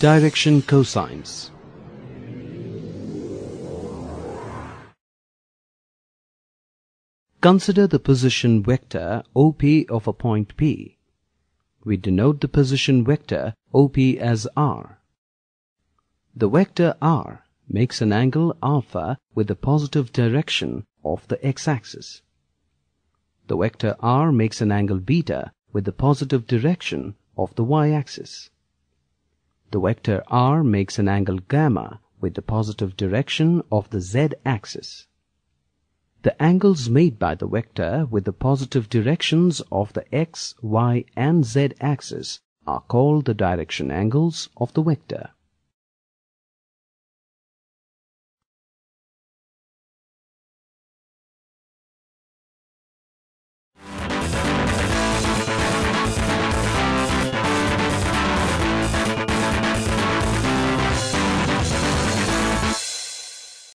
direction cosines. Consider the position vector OP of a point P. We denote the position vector OP as R. The vector R makes an angle alpha with the positive direction of the x-axis. The vector R makes an angle beta with the positive direction of the y-axis. The vector R makes an angle gamma with the positive direction of the z-axis. The angles made by the vector with the positive directions of the x, y, and z axis are called the direction angles of the vector.